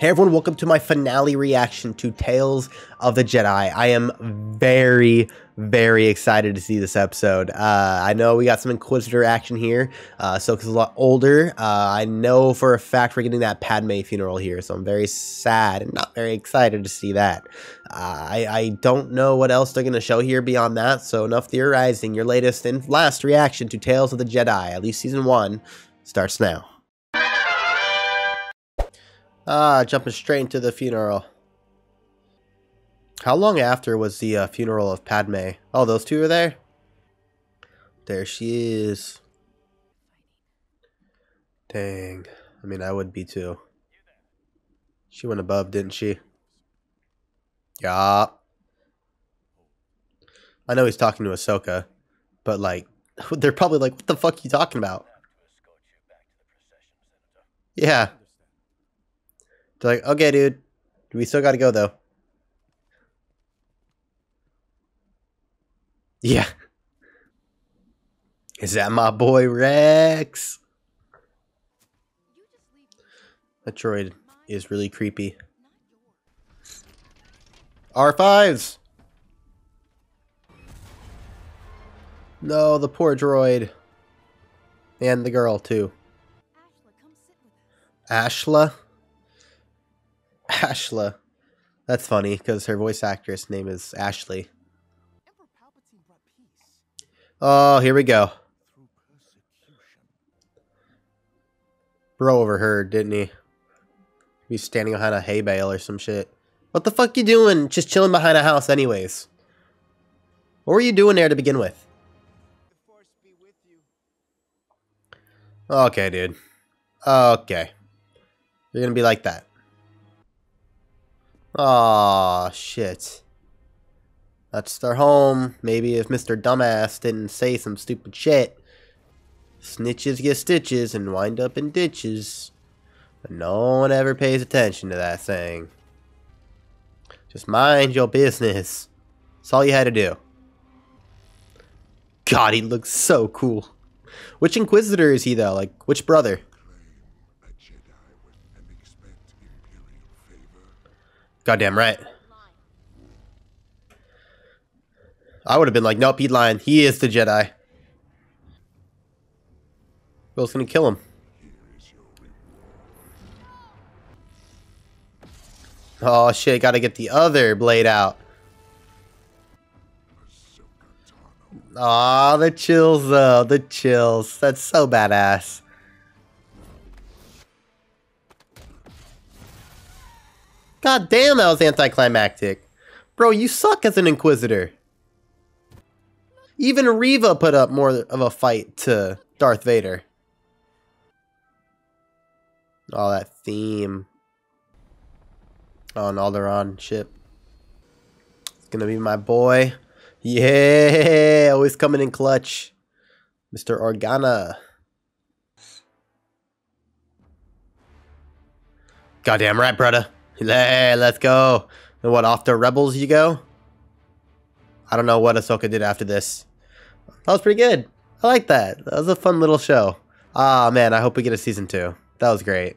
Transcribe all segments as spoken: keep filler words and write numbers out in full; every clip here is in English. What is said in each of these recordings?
Hey everyone, welcome to my finale reaction to Tales of the Jedi. I am very, very excited to see this episode. Uh, I know we got some Inquisitor action here. Uh, Ahsoka's a lot older. Uh, I know for a fact we're getting that Padme funeral here, so I'm very sad and not very excited to see that. Uh, I, I don't know what else they're going to show here beyond that, so enough theorizing. Your latest and last reaction to Tales of the Jedi, at least Season one, starts now. Ah, jumping straight into the funeral. How long after was the uh, funeral of Padme? Oh, those two are there? There she is. Dang. I mean, I would be too. She went above, didn't she? Yeah. I know he's talking to Ahsoka, but like, they're probably like, what the fuck are you talking about? Yeah. They're like, okay, dude. We still gotta go, though. Yeah. Is that my boy, Rex? That droid is really creepy. R fives! No, the poor droid. And the girl, too. Ashla? Ashla. That's funny, because her voice actress name is Ashley. Oh, here we go. Bro overheard, didn't he? He's standing behind a hay bale or some shit. What the fuck you doing? Just chilling behind a house anyways. What were you doing there to begin with? Okay, dude. Okay. You're gonna be like that. Aw, shit. That's their home. Maybe if Mister Dumbass didn't say some stupid shit. Snitches get stitches and wind up in ditches. But no one ever pays attention to that saying. Just mind your business. That's all you had to do. God, he looks so cool. Which Inquisitor is he, though? Like, which brother? Goddamn right. I would have been like, nope, he's lying. He is the Jedi. Who else is gonna kill him? Oh shit, gotta get the other blade out. Aw, the chills though, the chills. That's so badass. God damn, that was anticlimactic. Bro, you suck as an Inquisitor. Even Reva put up more of a fight to Darth Vader. Oh, that theme. Oh, an Alderaan ship. It's gonna be my boy. Yeah, always coming in clutch. Mister Organa. Goddamn right, brother. Hey, let's go. And what, off to Rebels you go? I don't know what Ahsoka did after this. That was pretty good. I like that. That was a fun little show. Ah, man, I hope we get a season two. That was great.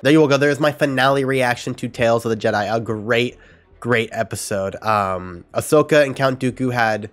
There you will go. There's my finale reaction to Tales of the Jedi. A great, great episode. Um, Ahsoka and Count Dooku had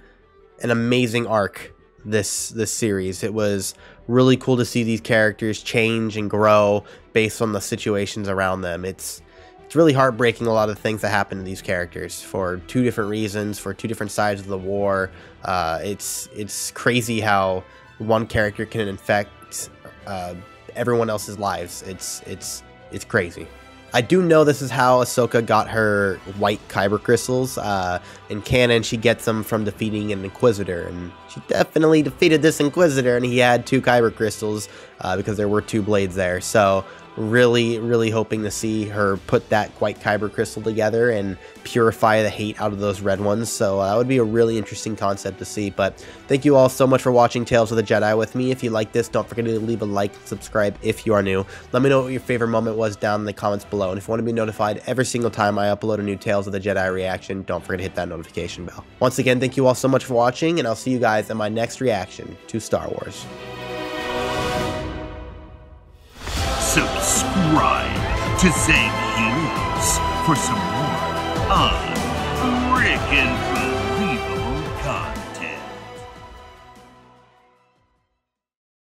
an amazing arc this this series. It was really cool to see these characters change and grow based on the situations around them. It's it's really heartbreaking, a lot of things that happen to these characters for two different reasons, for two different sides of the war. Uh, it's it's crazy how one character can infect uh, everyone else's lives. It's it's it's crazy. I do know this is how Ahsoka got her white kyber crystals. Uh, in canon, she gets them from defeating an Inquisitor, and she definitely defeated this Inquisitor, and he had two kyber crystals uh, because there were two blades there. So really, really hoping to see her put that white kyber crystal together and purify the hate out of those red ones. So uh, that would be a really interesting concept to see. But thank you all so much for watching Tales of the Jedi with me. If you like this, don't forget to leave a like and subscribe if you are new. Let me know what your favorite moment was down in the comments below. And if you want to be notified every single time I upload a new Tales of the Jedi reaction, don't forget to hit that notification bell. Once again, thank you all so much for watching, and I'll see you guys in my next reaction to Star Wars. Subscribe. ride to save you for some more on Rick and